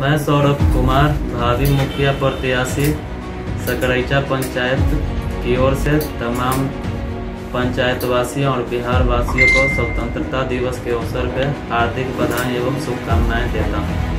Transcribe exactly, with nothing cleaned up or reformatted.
मैं सौरभ कुमार भावी मुखिया प्रत्याशी सकरैचा पंचायत की ओर से तमाम पंचायतवासियों और बिहार वासियों को स्वतंत्रता दिवस के अवसर पर हार्दिक बधाई एवं शुभकामनाएं देता हूँ।